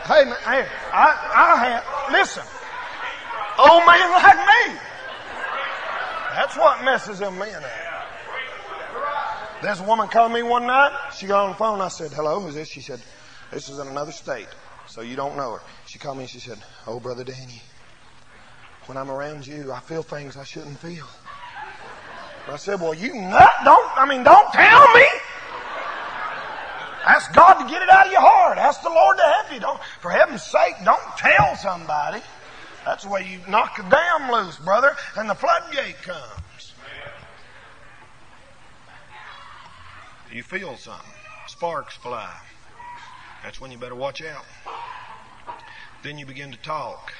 Hey, hey, I, I have, listen, old man like me. That's what messes them men up. There's a woman called me one night. She got on the phone. And I said, hello, who's this? She said, this is in another state, so you don't know her. She called me and she said, oh, Brother Danny, when I'm around you, I feel things I shouldn't feel. And I said, well, you nut, don't, I mean, don't tell me. Ask God to get it out of your heart. Ask the Lord to help you. Don't, for heaven's sake, don't tell somebody. That's the way you knock the dam loose, brother, and the floodgate comes. You feel something. Sparks fly. That's when you better watch out. Then you begin to talk.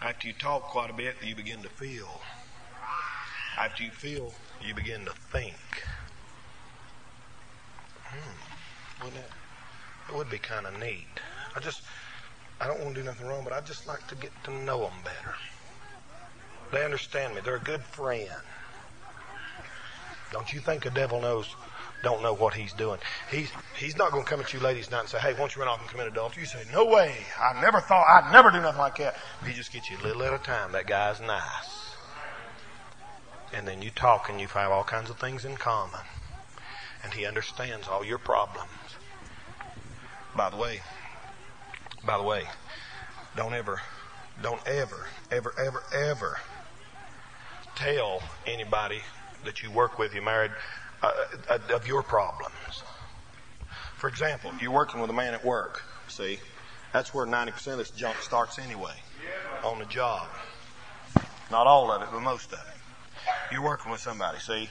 After you talk quite a bit, you begin to feel. After you feel, you begin to think. Hmm. Wouldn't it? It would be kind of neat. I just, I don't want to do nothing wrong, but I'd just like to get to know them better. They understand me. They're a good friend. Don't you think the devil knows, don't know what he's doing? He's, he's not going to come at you ladies tonight and say, hey, won't you run off and commit adultery? You say, no way. I never thought, I'd never do nothing like that. He just gets you a little at a time. That guy's nice. And then you talk and you have all kinds of things in common. And he understands all your problems. By the way, by the way, don't ever, don't ever, ever, ever, ever tell anybody that you work with, you're married, uh, uh, of your problems. For example, you're working with a man at work, see, That's where ninety percent of this junk starts anyway, on the job. Not all of it, but most of it. You're working with somebody, see?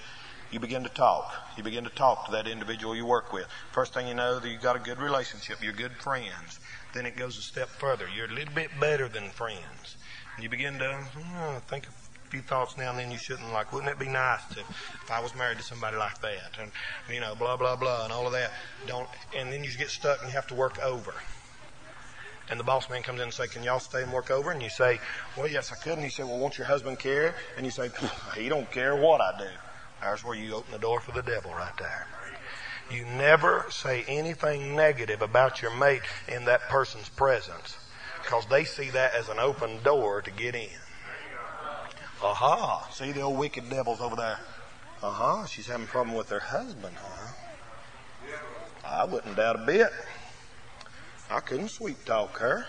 You begin to talk. You begin to talk to that individual you work with. First thing you know, you've got a good relationship. You're good friends. Then it goes a step further. You're a little bit better than friends. You begin to oh, think of a few thoughts now and then you shouldn't like. Wouldn't it be nice to, if I was married to somebody like that? And, you know, blah, blah, blah, and all of that. Don't. And then you get stuck and you have to work over. And the boss man comes in and says, can y'all stay and work over? And you say, well, yes, I could. And he said, well, won't your husband care? And you say, he don't care what I do. There's where you open the door for the devil right there. You never say anything negative about your mate in that person's presence because they see that as an open door to get in. Aha. Uh-huh. See the old wicked devils over there. Aha. Uh-huh. She's having a problem with her husband, huh? I wouldn't doubt a bit. I couldn't sweet talk her.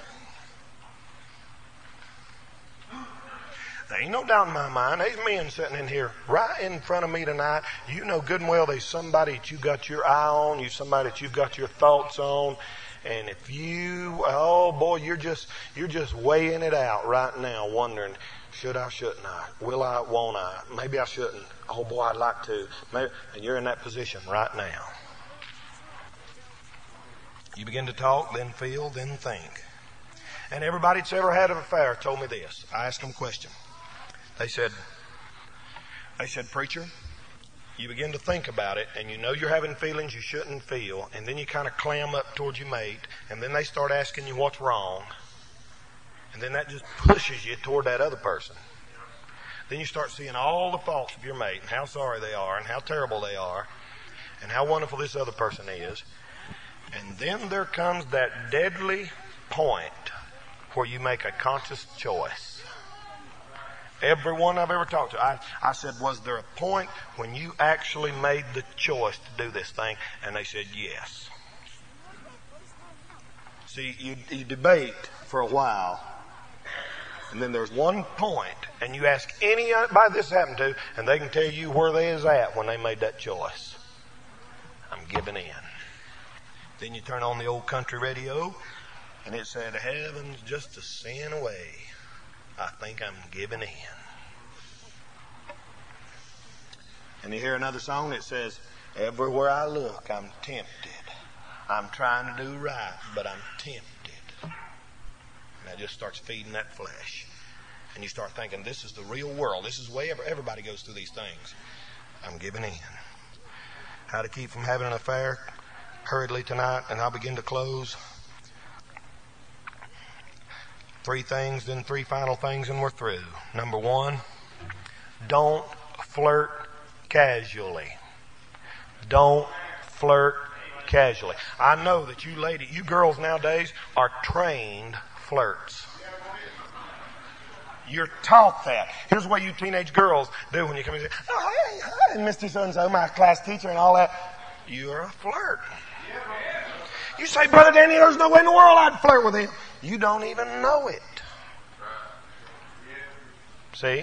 There ain't no doubt in my mind. There's men sitting in here right in front of me tonight. You know good and well there's somebody that you got your eye on. You somebody that you've got your thoughts on. And if you, oh boy, you're just you're just weighing it out right now, wondering, should I, shouldn't I? Will I, won't I? Maybe I shouldn't. Oh boy, I'd like to. Maybe, and you're in that position right now. You begin to talk, then feel, then think. And everybody that's ever had an affair told me this. I asked them a question. They said, they said, preacher, you begin to think about it and you know you're having feelings you shouldn't feel and then you kind of clam up towards your mate and then they start asking you what's wrong and then that just pushes you toward that other person. Then you start seeing all the faults of your mate and how sorry they are and how terrible they are and how wonderful this other person is. And then there comes that deadly point where you make a conscious choice. Everyone I've ever talked to, I, I said, was there a point when you actually made the choice to do this thing? And they said, yes. See, you, you debate for a while, and then there's one point, and you ask anybody this happened to, and they can tell you where they is at when they made that choice. I'm giving in. Then you turn on the old country radio, and it said, heaven's just a sin away. I think I'm giving in. And you hear another song that says, everywhere I look, I'm tempted. I'm trying to do right, but I'm tempted. And that just starts feeding that flesh. And you start thinking, this is the real world. This is the way everybody goes through these things. I'm giving in. How to keep from having an affair hurriedly tonight, and I'll begin to close. Three things, then three final things, and we're through. Number one, don't flirt casually. Don't flirt casually. I know that you ladies, you girls nowadays are trained flirts. You're taught that. Here's what you teenage girls do when you come in and say, oh, hey, hi, Mister So-and-so, my class teacher and all that. You're a flirt. You say, Brother Danny, there's no way in the world I'd flirt with him. You don't even know it. See?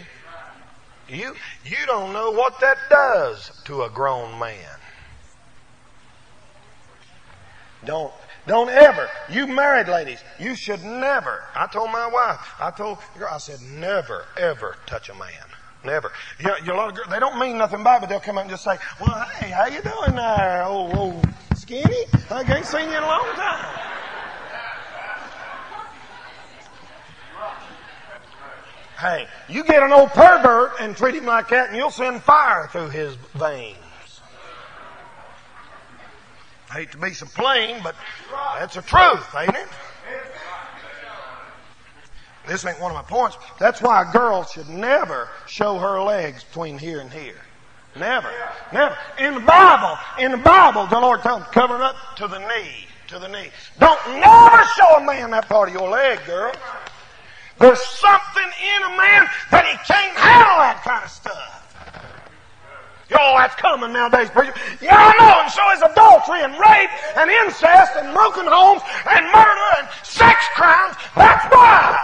You, you don't know what that does to a grown man. Don't, don't ever. You married ladies, you should never. I told my wife, I told girl, I said, never, ever touch a man. Never. You know, you a lot of girls, they don't mean nothing by it, but they'll come up and just say, well, hey, how you doing there, old, old skinny? I ain't seen you in a long time. Hey, you get an old pervert and treat him like that and you'll send fire through his veins. I hate to be so plain, but that's the truth, ain't it? This ain't one of my points. That's why a girl should never show her legs between here and here. Never. Never. In the Bible, in the Bible, the Lord told them, cover it up to the knee, to the knee. Don't never show a man that part of your leg, girl. There's something in a man that he can't handle that kind of stuff. Y'all, that's common nowadays, preacher. Yeah, I know. And so is adultery and rape and incest and broken homes and murder and sex crimes. That's why.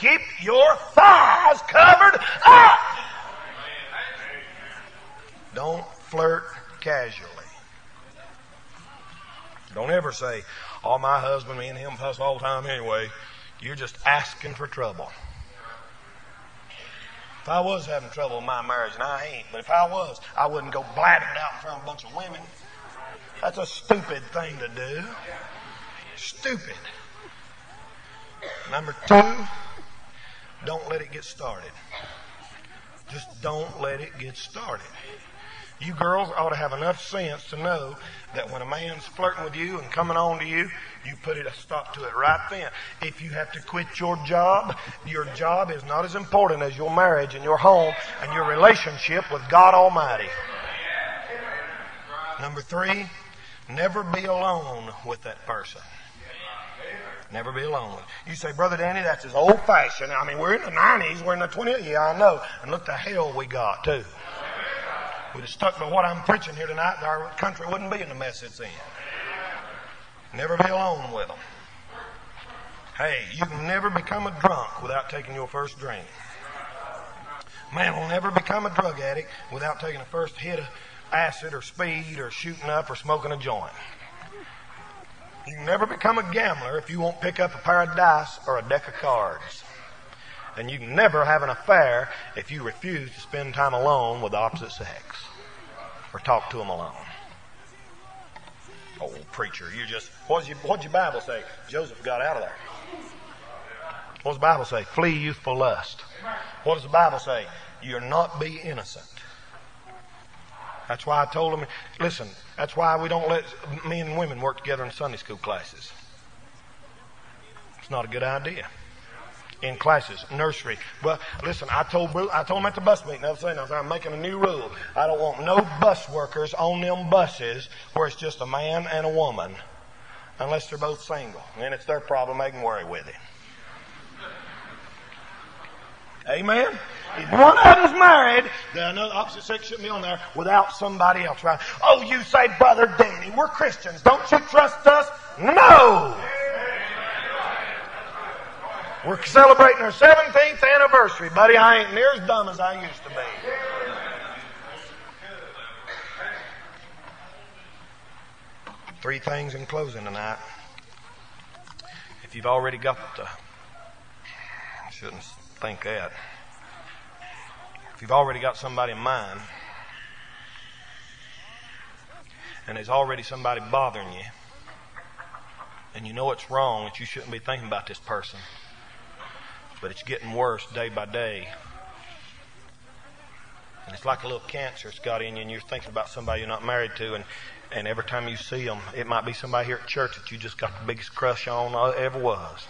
Keep your thighs covered up. Don't flirt casually. Don't ever say, All my husband, me and him fuss all the time anyway. You're just asking for trouble. If I was having trouble in my marriage, and I ain't, but if I was, I wouldn't go blabbing it out in front of a bunch of women. That's a stupid thing to do. Stupid. Number two, don't let it get started. Just don't let it get started. You girls ought to have enough sense to know that when a man's flirting with you and coming on to you, you put it a stop to it right then. If you have to quit your job, your job is not as important as your marriage and your home and your relationship with God Almighty. Number three, never be alone with that person. Never be alone. You say, Brother Danny, that's as old-fashioned. I mean, we're in the nineties, we're in the twenties. Yeah, I know. And look the hell we got, too. We'd have stuck to what I'm preaching here tonight, and our country wouldn't be in the mess it's in. Never be alone with them. Hey, you can never become a drunk without taking your first drink. Man will never become a drug addict without taking the first hit of acid or speed or shooting up or smoking a joint. You can never become a gambler if you won't pick up a pair of dice or a deck of cards. And you can never have an affair if you refuse to spend time alone with the opposite sex or talk to them alone. Oh, preacher, you just, what's your, what's your Bible say? Joseph got out of there. What does the Bible say? Flee youthful lust. What does the Bible say? You're not be innocent. That's why I told them, listen, that's why we don't let men and women work together in Sunday school classes. It's not a good idea. In classes, nursery. Well, listen, I told I told them at the bus meeting the other day, I was, I'm making a new rule. I don't want no bus workers on them buses where it's just a man and a woman unless they're both single. And it's their problem. They can worry with it. Amen? If one of them's married, the opposite sex shouldn't be on there without somebody else. Right? Oh, you say, Brother Danny, we're Christians. Don't you trust us? No! We're celebrating our seventeenth anniversary. Buddy, I ain't near as dumb as I used to be. Three things in closing tonight. If you've already got the... I shouldn't think that. If you've already got somebody in mind and there's already somebody bothering you and you know it's wrong that you shouldn't be thinking about this person, but it's getting worse day by day and it's like a little cancer it's got in you and you're thinking about somebody you're not married to, and, and every time you see them, it might be somebody here at church that you just got the biggest crush on ever was.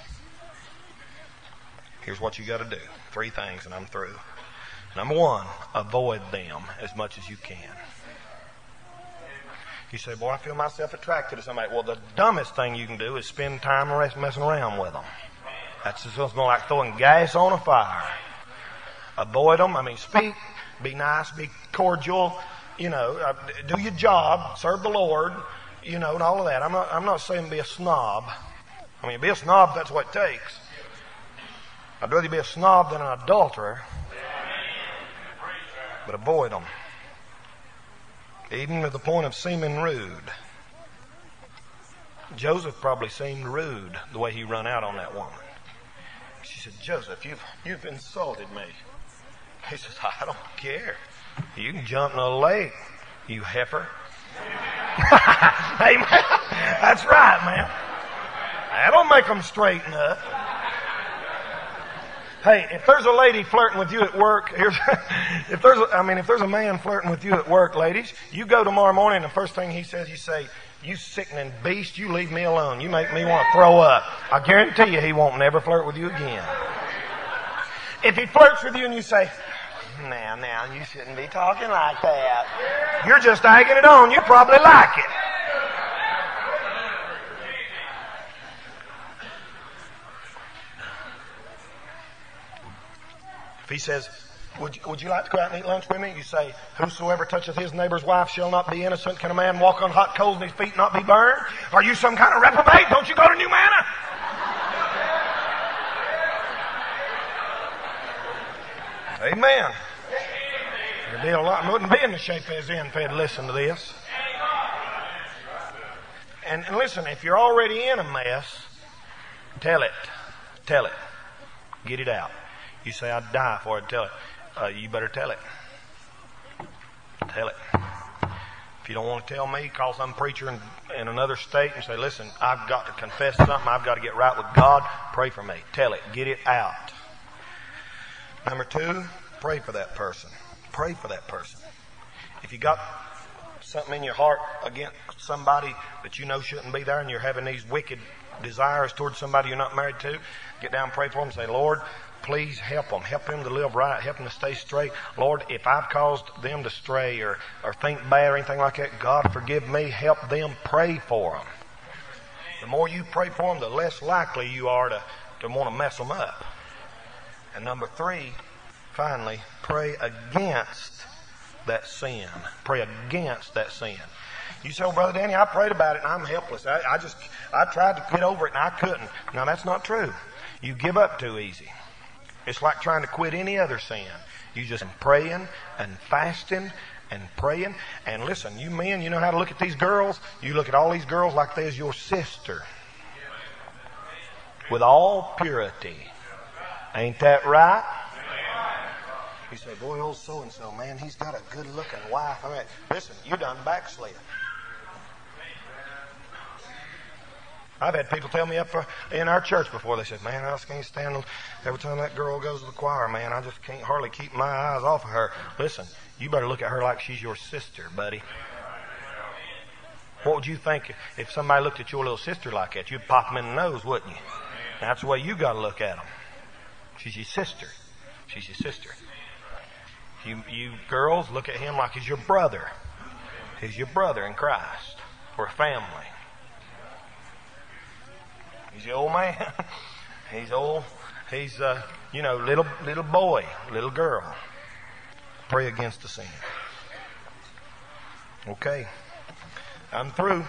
Here's what you got to do. Three things and I'm through. Number one, avoid them as much as you can. You say, boy, I feel myself attracted to somebody. Well, the dumbest thing you can do is spend time messing around with them. That's just more like throwing gas on a fire. Avoid them. I mean, speak, be nice, be cordial, you know, do your job, serve the Lord, you know, and all of that. I'm not, I'm not saying be a snob. I mean, be a snob, that's what it takes. I'd rather be a snob than an adulterer. But avoid them. Even to the point of seeming rude. Joseph probably seemed rude the way he run out on that woman. She said, Joseph, you've, you've insulted me. He says, I don't care. You can jump in a lake, you heifer. Amen. That's right, man. That'll make them straighten up. Hey, if there's a lady flirting with you at work, here's, if there's, a, I mean, if there's a man flirting with you at work, ladies, you go tomorrow morning and the first thing he says, you say, you sickening beast, you leave me alone. You make me want to throw up. I guarantee you he won't never flirt with you again. If he flirts with you and you say, now, now, you shouldn't be talking like that. You're just egging it on. You probably like it. He says, would you, would you like to go out and eat lunch with me? You say, whosoever toucheth his neighbor's wife shall not be innocent. Can a man walk on hot coals and his feet not be burned? Are you some kind of reprobate? Don't you go to New Manna? Amen. Your deal wouldn't be in the shape as in if they'd listened to this. And, and listen, if you're already in a mess, tell it. Tell it. Get it out. You say, I'd die for it. Tell it. Uh, you better tell it. Tell it. If you don't want to tell me, call some preacher in, in another state and say, listen, I've got to confess something. I've got to get right with God. Pray for me. Tell it. Get it out. Number two, pray for that person. Pray for that person. If you got something in your heart against somebody that you know shouldn't be there and you're having these wicked desires towards somebody you're not married to, get down and pray for them and say, Lord, please help them. Help them to live right. Help them to stay straight. Lord, if I've caused them to stray or, or think bad or anything like that, God forgive me. Help them. Pray for them. The more you pray for them, the less likely you are to, to want to mess them up. And number three, finally, pray against that sin. Pray against that sin. You say, well, Brother Danny, I prayed about it and I'm helpless. I, I just, I tried to get over it and I couldn't. No, that's not true. You give up too easy. It's like trying to quit any other sin. You just praying and fasting and praying. And listen, you men, you know how to look at these girls. You look at all these girls like they're your sister. With all purity. Ain't that right? You say, boy, old so-and-so, man, he's got a good-looking wife. I mean, listen, you done backslid. I've had people tell me up for, in our church before, they said, man, I just can't stand every time that girl goes to the choir, man. I just can't hardly keep my eyes off of her. Listen, you better look at her like she's your sister, buddy. What would you think if somebody looked at your little sister like that? You'd pop them in the nose, wouldn't you? That's the way you got to look at them. She's your sister. She's your sister. You, you girls, look at him like he's your brother. He's your brother in Christ. We're a family. He's the old man. He's old. He's, uh, you know, little little boy, little girl. Pray against the sin. Okay. I'm through.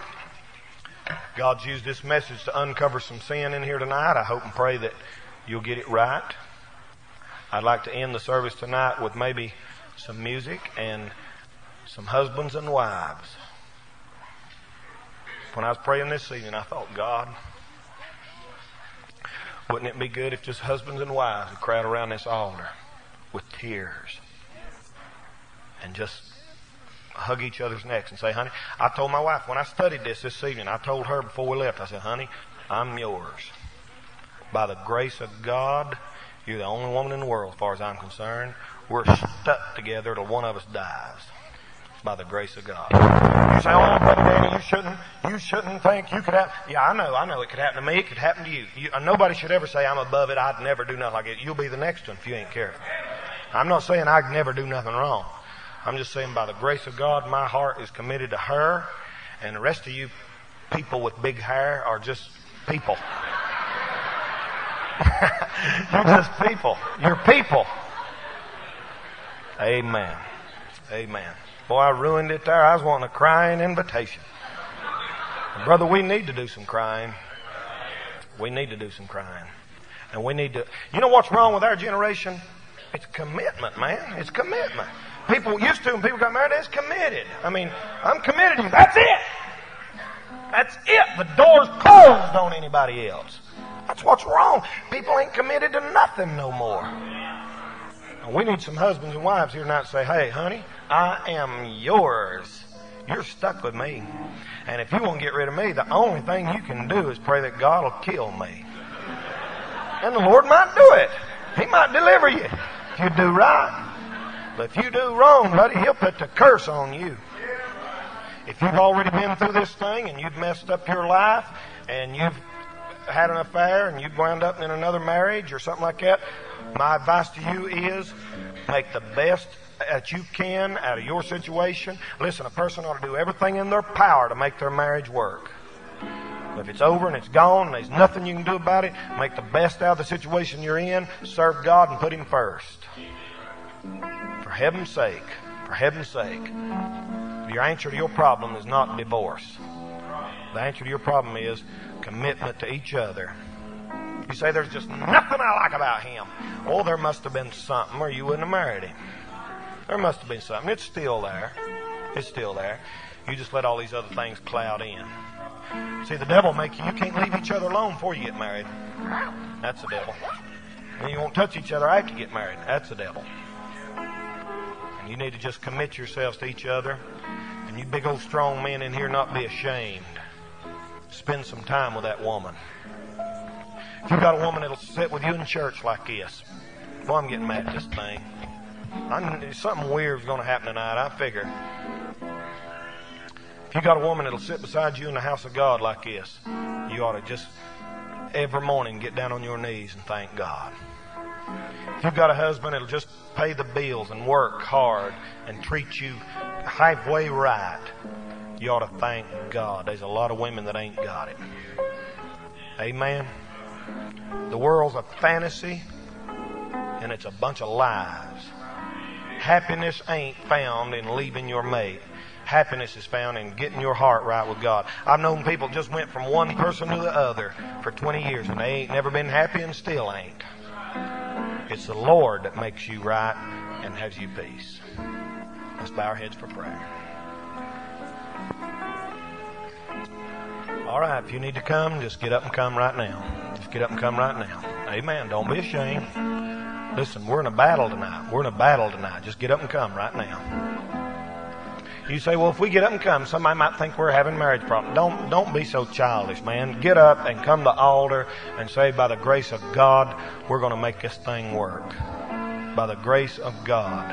God's used this message to uncover some sin in here tonight. I hope and pray that you'll get it right. I'd like to end the service tonight with maybe some music and some husbands and wives. When I was praying this evening, I thought, God, wouldn't it be good if just husbands and wives would crowd around this altar with tears and just hug each other's necks and say, honey, I told my wife when I studied this this evening, I told her before we left, I said, honey, I'm yours. By the grace of God, you're the only woman in the world as far as I'm concerned. We're stuck together till one of us dies. By the grace of God. You say, oh, Brother Danny, you shouldn't, you shouldn't think you could have. Yeah, I know, I know it could happen to me. It could happen to you. you. Nobody should ever say, I'm above it. I'd never do nothing like it. You'll be the next one if you ain't careful. I'm not saying I'd never do nothing wrong. I'm just saying by the grace of God, my heart is committed to her. And the rest of you people with big hair are just people. You're just people. You're people. Amen. Amen. Boy, I ruined it there. I was wanting a crying invitation. Brother, we need to do some crying. We need to do some crying. And we need to... You know what's wrong with our generation? It's commitment, man. It's commitment. People used to, when people got married, it's committed. I mean, I'm committed to you. That's it. That's it. The door's closed on anybody else. That's what's wrong. People ain't committed to nothing no more. We need some husbands and wives here tonight to say, hey, honey, I am yours. You're stuck with me. And if you want to get rid of me, the only thing you can do is pray that God will kill me. And the Lord might do it. He might deliver you if you do right. But if you do wrong, buddy, He'll put the curse on you. If you've already been through this thing and you've messed up your life and you've had an affair and you wound up in another marriage or something like that, my advice to you is make the best that you can out of your situation. Listen, a person ought to do everything in their power to make their marriage work. If it's over and it's gone and there's nothing you can do about it, make the best out of the situation you're in. Serve God and put Him first. For heaven's sake, for heaven's sake, your answer to your problem is not divorce. The answer to your problem is commitment to each other. You say, there's just nothing I like about him. Well, there must have been something or you wouldn't have married him. There must have been something. It's still there. It's still there. You just let all these other things cloud in. See, the devil make you, you can't leave each other alone before you get married. That's the devil. And you won't touch each other after you get married. That's the devil. And you need to just commit yourselves to each other. And you big old strong men in here, not be ashamed. Spend some time with that woman. If you've got a woman that'll sit with you in church like this, boy, I'm getting mad at this thing. I'm, something weird's going to happen tonight, I figure. If you've got a woman that'll sit beside you in the house of God like this, you ought to just every morning get down on your knees and thank God. If you've got a husband that'll just pay the bills and work hard and treat you halfway right, you ought to thank God. There's a lot of women that ain't got it. Amen. The world's a fantasy, and it's a bunch of lies. Happiness ain't found in leaving your mate. Happiness is found in getting your heart right with God. I've known people just went from one person to the other for twenty years, and they ain't never been happy and still ain't. It's the Lord that makes you right and has you peace. Let's bow our heads for prayer. All right, if you need to come, just get up and come right now. Just get up and come right now. Amen. Don't be ashamed. Listen, we're in a battle tonight. We're in a battle tonight. Just get up and come right now. You say, well, if we get up and come, somebody might think we're having marriage problems. Don't, don't be so childish, man. Get up and come to the altar and say, by the grace of God, we're going to make this thing work. By the grace of God,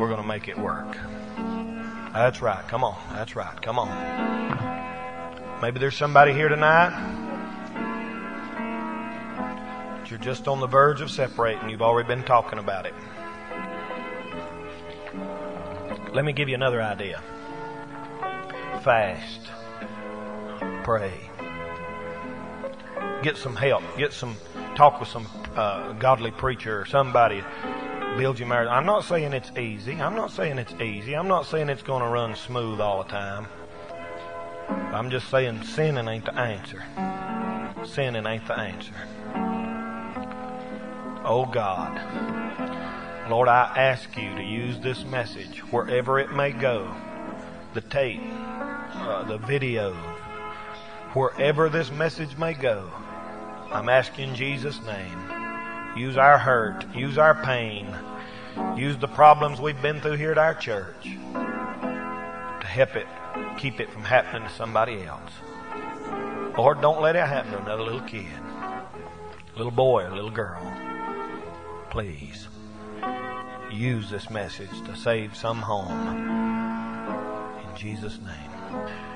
we're going to make it work. That's right. Come on. That's right. Come on. Maybe there's somebody here tonight that you're just on the verge of separating. You've already been talking about it. Let me give you another idea. Fast. Pray. Get some help. Get some talk with some uh, godly preacher or somebody. Build your marriage. I'm not saying it's easy. I'm not saying it's easy. I'm not saying it's going to run smooth all the time. I'm just saying sinning ain't the answer. Sinning ain't the answer. Oh God, Lord, I ask you to use this message wherever it may go. The tape, uh, the video, wherever this message may go, I'm asking in Jesus' name, use our hurt, use our pain, use the problems we've been through here at our church to help it. Keep it from happening to somebody else. Lord, don't let it happen to another little kid, little boy, little girl. Please use this message to save some home. In Jesus' name.